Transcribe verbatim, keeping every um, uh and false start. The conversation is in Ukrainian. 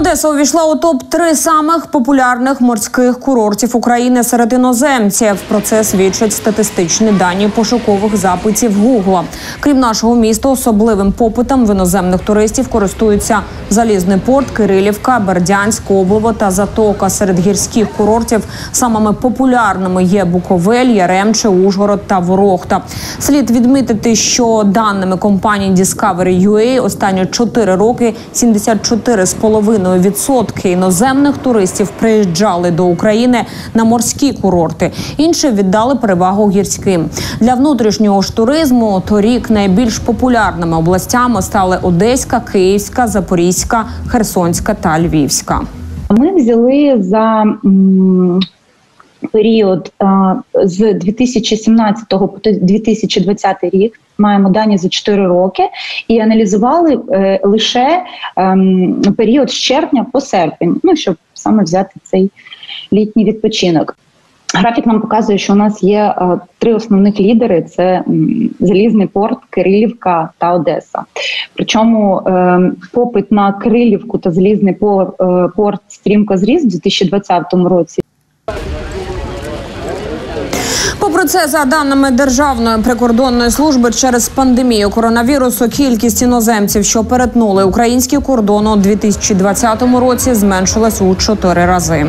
Одеса увійшла у топ три самих популярних морських курортів України серед іноземців. Про це свідчать статистичні дані пошукових запитів Гугла. Крім нашого міста, особливим попитом в іноземних туристів користуються Залізний Порт, Кирилівка, Бердянськ, Коблеве та Затока. Серед гірських курортів самими популярними є Буковель, Яремче, Ужгород та Ворохта. Слід відмітити, що даними компанії діскавер крапка ю а останні чотири роки сімдесят чотири цілих п'ять десятих відсотка іноземних туристів приїжджали до України на морські курорти. Інші віддали перевагу гірським. Для внутрішнього ж туризму торік найбільш популярними областями стали Одеська, Київська, Запорізька, Херсонська та Львівська. Ми взяли за період з дві тисячі сімнадцятого по дві тисячі двадцятий рік, маємо дані за чотири роки, і аналізували лише період з червня по серпень, ну, щоб саме взяти цей літній відпочинок. Графік нам показує, що у нас є три основних лідери – це Залізний Порт, Кирилівка та Одеса. Причому попит на Кирилівку та Залізний Порт стрімко зріс у дві тисячі двадцятому році. Попри це, за даними Державної прикордонної служби, через пандемію коронавірусу кількість іноземців, що перетнули український кордон у дві тисячі двадцятому році, зменшилась у чотири рази.